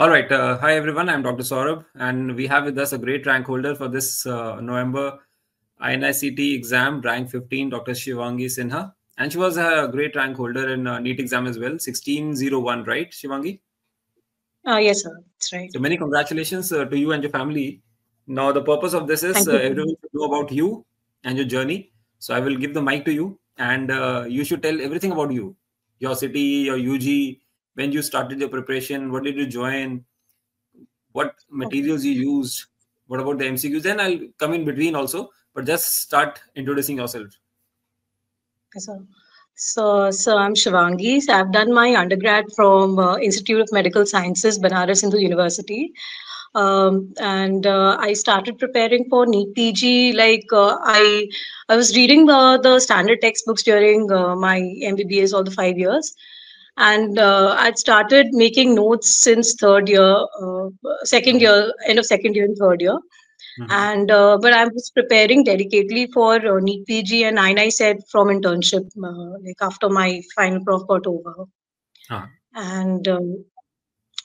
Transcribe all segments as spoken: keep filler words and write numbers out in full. All right. Uh, hi, everyone. I'm Doctor Saurabh, and we have with us a great rank holder for this uh, November I N I C E T exam, rank fifteen, Doctor Shivangi Sinha. And she was a great rank holder in uh, NEET exam as well, sixteen oh one, right, Shivangi? Uh, yes, sir. That's right. So many congratulations uh, to you and your family. Now, the purpose of this is uh, everyone should know about you and your journey. So I will give the mic to you, and uh, you should tell everything about you, your city, your U G, when you started your preparation, what did you join, what materials you used, what about the M C Qs, then I'll come in between also, but just start introducing yourself. Okay, sir. So, so I'm Shivangi. So I've done my undergrad from uh, Institute of Medical Sciences, Banaras Hindu University. Um, and uh, I started preparing for NEET P G. Like uh, I, I was reading uh, the standard textbooks during uh, my M B B S all the five years. And uh, I'd started making notes since third year, uh, second year, end of second year and third year. Mm-hmm. And uh, but I was preparing dedicatedly for uh, NEET P G and I N I C E T from internship, uh, like after my final prof got over. Uh-huh. And um,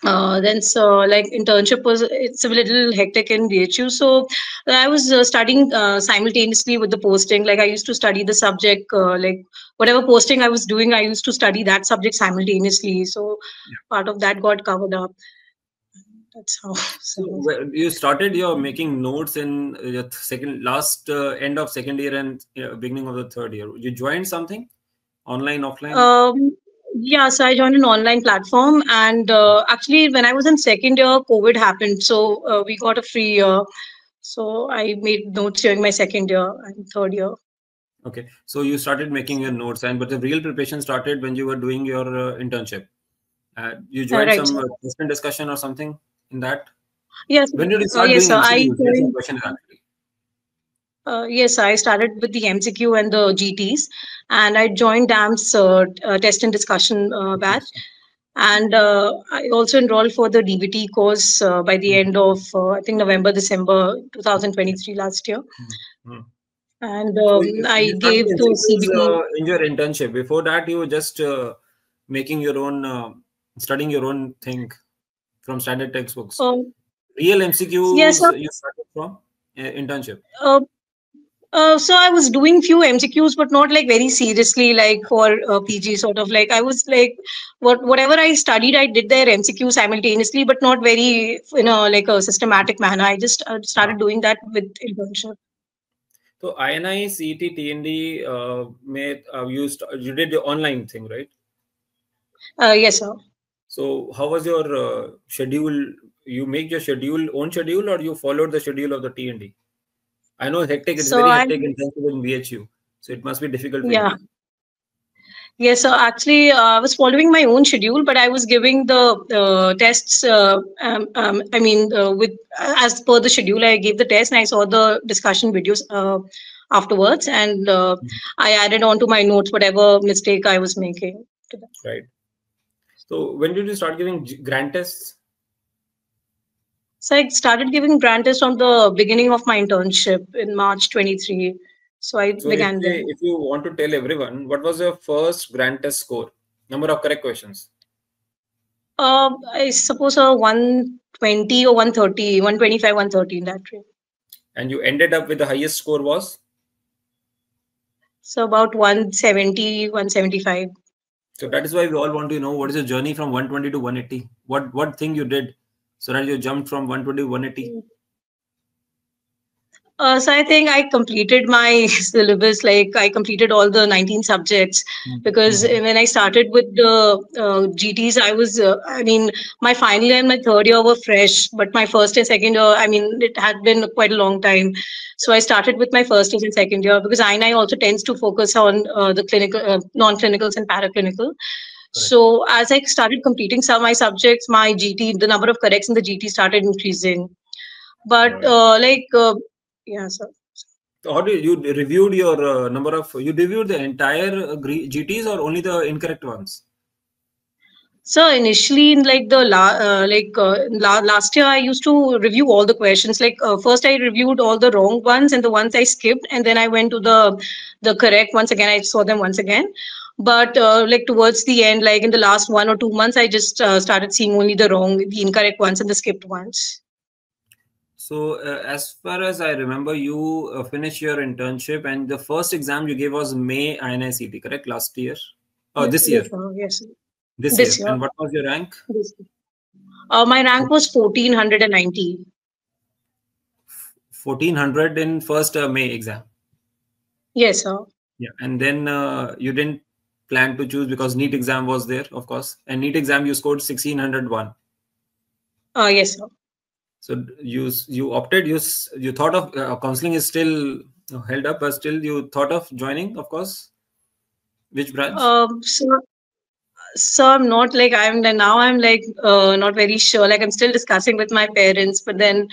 uh, then so like internship was, it's a little hectic in B H U. So I was uh, studying uh, simultaneously with the posting. Like I used to study the subject, uh, like whatever posting I was doing, I used to study that subject simultaneously. So yeah, part of that got covered up. That's how. So you started your making notes in your second last uh, end of second year and uh, beginning of the third year. You joined something online, offline? Um, yeah, so I joined an online platform, and uh, actually when I was in second year, COVID happened. So uh, we got a free year. So I made notes during my second year and third year. Okay. So you started making your notes, and but the real preparation started when you were doing your uh, internship. Uh, you joined right. some uh, discussion or something? In that, yes. When did you start uh, yes, doing M C Qs? I, uh, yes, I started with the M C Q and the G Ts, and I joined DAMS uh, uh, test and discussion uh, batch, and uh, I also enrolled for the D B T course uh, by the end of uh, I think November, December two thousand twenty-three last year, mm-hmm. and um, so you, I you gave to C B T uh, in your internship. Before that, you were just uh, making your own, uh, studying your own thing from standard textbooks. Um, Real M C Qs yes, you started from uh, internship? Uh, uh, so I was doing few M C Qs, but not like very seriously, like for uh, P G sort of like, I was like, what whatever I studied, I did their M C Q simultaneously, but not very, you know, like a systematic manner. I just uh, started doing that with internship. So I N I C E T, T N D, uh, made, uh, you, you did your online thing, right? Uh, yes, sir. So how was your uh, schedule? You make your schedule, own schedule, or you followed the schedule of the T N D? I know hectic, it's so very hectic in B H U. So it must be difficult. For yeah. You. Yes, yeah, so actually uh, I was following my own schedule, but I was giving the uh, tests. Uh, um, um, I mean, uh, with as per the schedule, I gave the test and I saw the discussion videos uh, afterwards. And uh, mm-hmm. I added on to my notes, whatever mistake I was making. To that. Right. So when did you start giving grand tests? So I started giving grand tests from the beginning of my internship in March twenty-three. So I so began if, there. If you want to tell everyone, what was your first grand test score? Number of correct questions? Uh, I suppose uh, one twenty or one thirty, one twenty-five, one thirty in that range. And you ended up with the highest score was? So about one seventy, one seventy-five. So that is why we all want to know what is your journey from one twenty to one eighty. What what thing you did so that you jumped from one twenty to one eighty? Uh, so I think I completed my syllabus. Like I completed all the nineteen subjects, mm-hmm. because when I started with the uh, G Ts, I was, uh, I mean, my final year and my third year were fresh, but my first and second year, I mean, it had been quite a long time. So I started with my first year and second year because I N I also tends to focus on uh, the clinical, uh, non-clinicals and paraclinical. Correct. So as I started completing some of my subjects, my G T, the number of corrects in the G T started increasing. But right. uh, like, uh, yeah, so. So how did you, you reviewed your uh, number of, you reviewed the entire uh, G Ts or only the incorrect ones? So initially, in like the la uh, like uh, la last year, I used to review all the questions. Like uh, first, I reviewed all the wrong ones and the ones I skipped, and then I went to the the correct ones again. I saw them once again. But uh, like towards the end, like in the last one or two months, I just uh, started seeing only the wrong, the incorrect ones and the skipped ones. So uh, as far as I remember, you uh, finished your internship and the first exam you gave was May I N I C E T, correct? Last year? Oh, yes, this year? Yes. This, this year. year. And what was your rank? This year. Uh, my rank was fourteen ninety. fourteen hundred in first uh, May exam? Yes, sir. Yeah, and then uh, you didn't plan to choose because NEET exam was there, of course. And NEET exam, you scored sixteen oh one. Uh, yes, sir. So you you opted, you you thought of, uh, counseling is still held up, but still you thought of joining, of course. Which branch? Um, sir, so I'm not like, I'm now I'm like uh, not very sure. Like I'm still discussing with my parents, but then,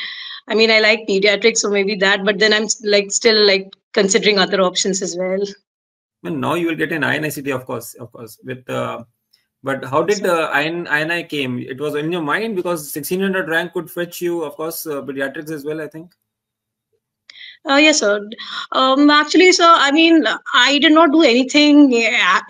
I mean, I like pediatrics, so maybe that, but then I'm like still like considering other options as well. And now you will get an I N I C T, of course, of course. With uh, but how did the uh, I N I came? It was in your mind because sixteen hundred rank could fetch you, of course, uh, pediatrics as well, I think. Uh, yes, sir. Um, actually, sir, I mean, I did not do anything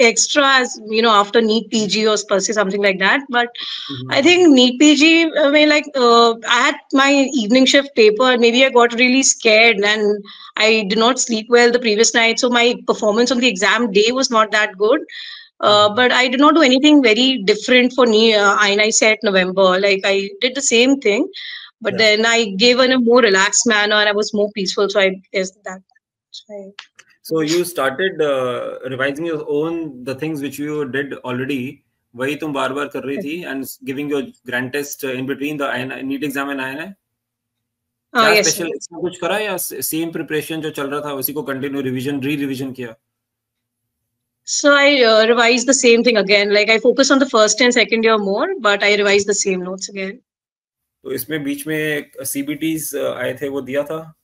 extra, as you know, after NEET P G or per se, something like that. But mm-hmm. I think NEET P G, I mean, like, uh, I had my evening shift paper. Maybe I got really scared and I did not sleep well the previous night. So my performance on the exam day was not that good. Uh, but I did not do anything very different for NEET, uh, I N I C E T November. Like, I did the same thing. But yeah. Then I gave in a more relaxed manner and I was more peaceful. So I guess that. Right. So you started uh, revising your own, the things which you did already, wahi tum baar baar kar rahi thi, and giving your grand test in between the NEET exam and I N I. Oh, yes. Special exam kuch kara ya same preparation jo chal raha tha, usi ko continue revision, re-revision kiya? So I uh, revised the same thing again. Like I focused on the first and second year more, but I revised the same notes again. So, isme beech mein C B Ts aaye the, wo diya tha?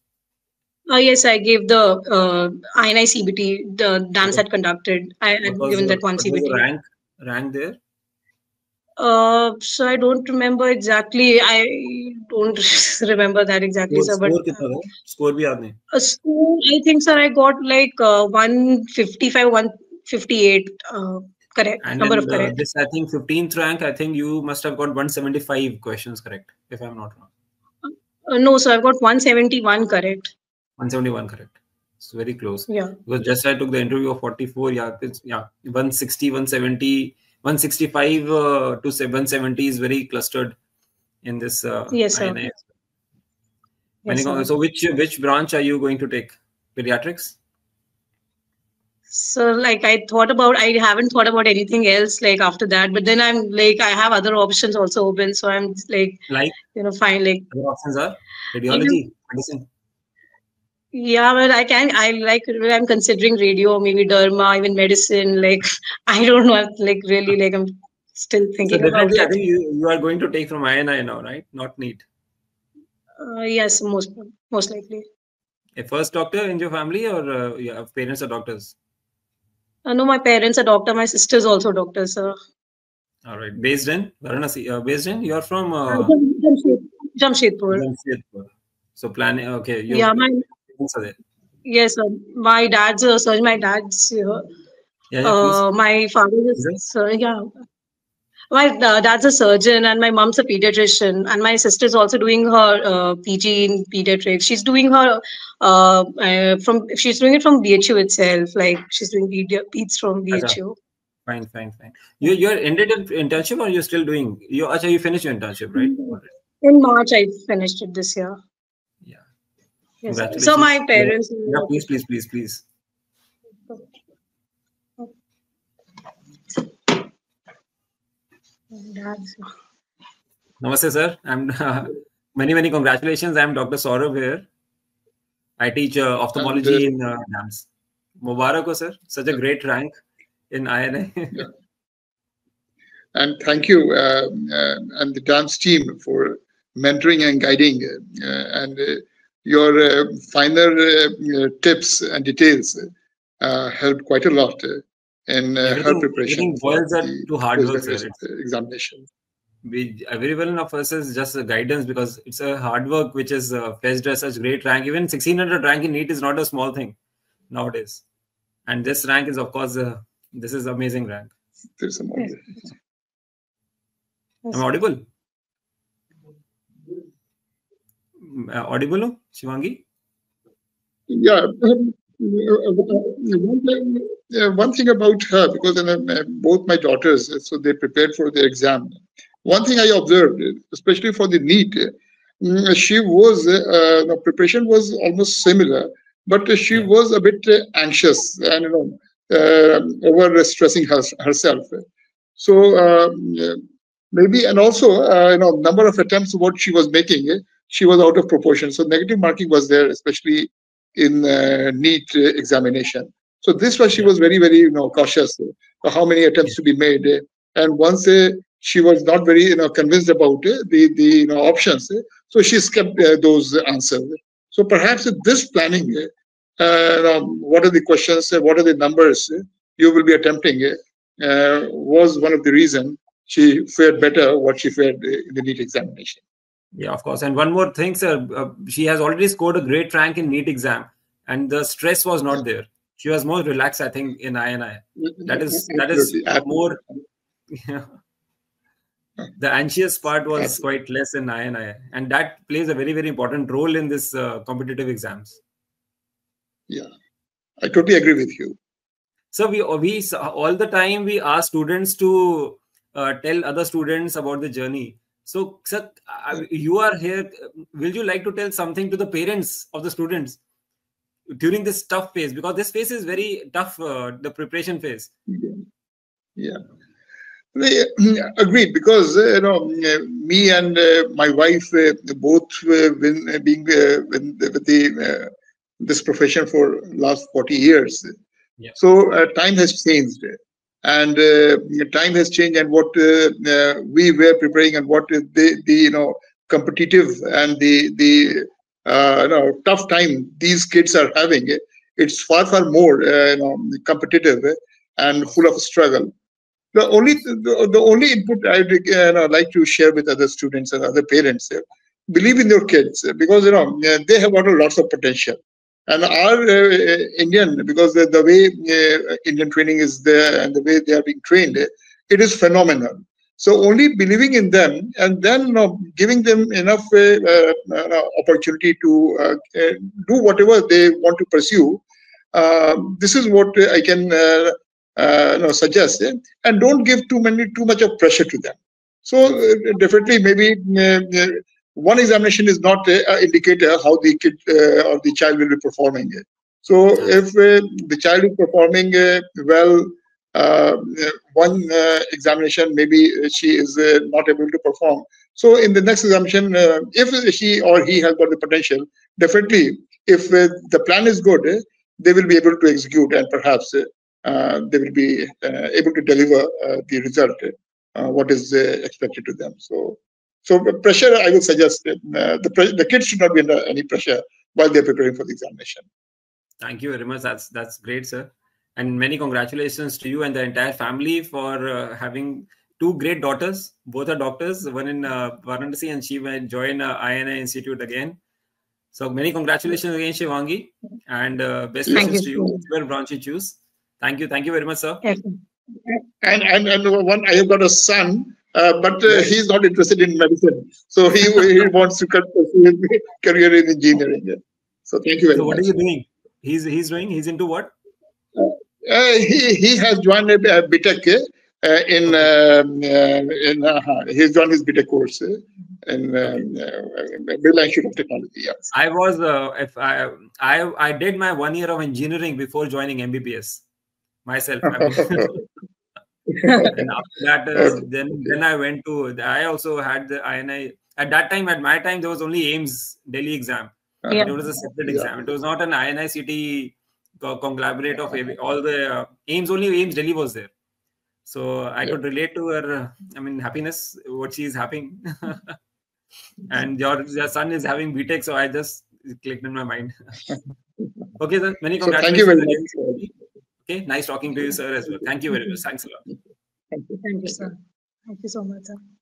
Oh yes, I gave the uh, I N I C B T. The DAMS had conducted. I had given that one C B T. Rank, rank there. Uh, so I don't remember exactly. I don't remember that exactly, sir. But score, score bhi yaad nahi. A score, I think, sir, I got like uh, one fifty-five, one fifty-eight. Uh, Correct. And number of the, correct. This, I think, fifteenth rank, I think you must have got one seventy-five questions correct, if I'm not wrong. Uh, no, sir, I've got one seventy-one correct. one seventy-one correct. It's very close. Yeah. Because just I took the interview of forty-four, yeah, it's, yeah, one sixty, one seventy, one sixty-five uh, to one seventy is very clustered in this. Uh, yes, sir. Yes, sir. So which, which branch are you going to take? Pediatrics? So like I thought about, I haven't thought about anything else like after that, but then I'm like, I have other options also open. So I'm like, like you know, fine. Like other options are radiology, medicine. Yeah, but I can, I like, I'm considering radio, maybe derma, even medicine. Like, I don't know. I'm like really like, I'm still thinking so about it. I think you, you are going to take from I N I now, right? Not NEET. Uh, yes, most, most likely. A first doctor in your family or uh, your parents are doctors? Uh, no, my parents are doctor. My sister is also doctor, sir. All right. Based in Varanasi. Uh, based in? You're from? Uh, Jamshedpur. Jamshedpur. So planning. Okay. You're, yeah, my. Yes, sir. My dad's a surgeon. My dad's. Uh, yeah, yeah, uh, my father is a surgeon. Yeah. My uh, dad's a surgeon and my mom's a pediatrician and my sister is also doing her uh, P G in pediatrics. She's doing her uh, uh, from she's doing it from B H U itself. Like she's doing peds from B H U. Fine, fine, fine. You you're ended in internship or you're still doing? You actually you finished your internship, right? In March I finished it this year. Yeah. Yes. So my parents. Yeah, please, please, please, please. Namaste, sir. I'm uh, many many congratulations. I'm Doctor Saurav here. I teach uh, ophthalmology in uh, DAMS. Mubarak ho, sir. Such a great rank in I N I. Yeah. And thank you uh, uh, and the DAMS team for mentoring and guiding uh, and uh, your uh, finer uh, tips and details uh, helped quite a lot. Uh, And uh, her preparation boils are too hard work, sir. Examination. We every one of us is just a guidance because it's a hard work which is uh, fetched as such great rank. Even sixteen hundred rank in NEET is not a small thing nowadays, and this rank is of course uh, This is amazing rank. There's amazing. Am I audible? Uh, audible, Shivangi? Yeah. Um, one, uh, one thing about her, because uh, both my daughters, so they prepared for the exam. One thing I observed, especially for the NEET, uh, she was, uh, the preparation was almost similar, but uh, she was a bit uh, anxious and, you know, uh, over stressing her, herself. So uh, maybe, and also, uh, you know, number of attempts, what she was making, uh, she was out of proportion. So negative marking was there, especially in uh, NEET examination. So this was, she was very, very, you know, cautious uh, how many attempts to be made. Uh, and once uh, she was not very, you know, convinced about uh, the, the you know, options, uh, so she skipped uh, those answers. So perhaps uh, this planning, uh, uh, what are the questions, uh, what are the numbers uh, you will be attempting, uh, was one of the reasons she fared better what she fared uh, in the NEET examination. Yeah, of course. And one more thing, sir, uh, she has already scored a great rank in NEET exam, and the stress was not there. She was more relaxed, I think, in I N I. That is, that is more, yeah. The anxious part was quite less in I N I, and that plays a very, very important role in this uh, competitive exams. Yeah, I totally agree with you. So we, we all the time, we ask students to uh, tell other students about the journey. So, sir, you are here. Will you like to tell something to the parents of the students during this tough phase? Because this phase is very tough, uh, the preparation phase. Yeah. Yeah. They agreed, because you know, me and uh, my wife uh, both uh, been uh, being uh, with the uh, this profession for last forty years. Yeah. So uh, time has changed, and uh, time has changed, and what uh, uh, we were preparing, and what the, the you know competitive and the the uh, you know tough time these kids are having, it's far far more uh, you know competitive and full of struggle. The only the, the only input I'd uh, like to share with other students and other parents, uh, believe in your kids, because you know they have got lots of potential. And our uh, Indian, because the, the way uh, Indian training is there and the way they are being trained, it is phenomenal. So only believing in them, and then you know, giving them enough uh, uh, opportunity to uh, uh, do whatever they want to pursue. Uh, this is what I can uh, Uh, no, suggest, eh? And don't give too many too much of pressure to them. So uh, definitely, maybe uh, uh, one examination is not uh, an indicator how the kid uh, or the child will be performing. Eh? So if uh, the child is performing uh, well, uh, one uh, examination maybe she is uh, not able to perform. So in the next examination, uh, if she or he has got the potential, definitely, if uh, the plan is good, eh, they will be able to execute, and perhaps Uh, Uh, they will be uh, able to deliver uh, the result, uh, what is uh, expected to them. So, so pressure, I would suggest, uh, the, the kids should not be under any pressure while they're preparing for the examination. Thank you very much. That's, that's great, sir. And many congratulations to you and the entire family for uh, having two great daughters. Both are doctors, one in uh, Varanasi, and she will join uh, I N I Institute again. So many congratulations again, Shivangi, and uh, best wishes to you, whichever branch you choose. Thank you. Thank you very much, sir. And, and, and one, I have got a son, uh, but uh, he's not interested in medicine. So he, he wants to pursue his career in engineering. So thank you very so much. So what is he doing? He's, he's doing, he's into what? Uh, uh, he, he has joined a, a BTech uh, in, um, uh, in uh, he's joined his BTech course uh, in um, uh, Bill Institute of Technology. Yes. I was, uh, if I, I, I did my one year of engineering before joining M B B S. Myself, I mean. And after that, uh, then then I went to. I also had the I N I at that time. At my time, there was only AIMS Delhi exam. Yeah. It was a separate yeah. exam. It was not an I N I C T conglomerate of all the uh, AIMS. Only AIMS Delhi was there. So I yeah. could relate to her. Uh, I mean, happiness, what she is having, and your, your son is having B tech. So I just clicked in my mind. Okay, sir. Many congratulations. So thank you very much. Okay, nice talking to you, sir, as well. Thank you very much. Thanks a lot. Thank you, Thank you sir. Thank you so much, sir.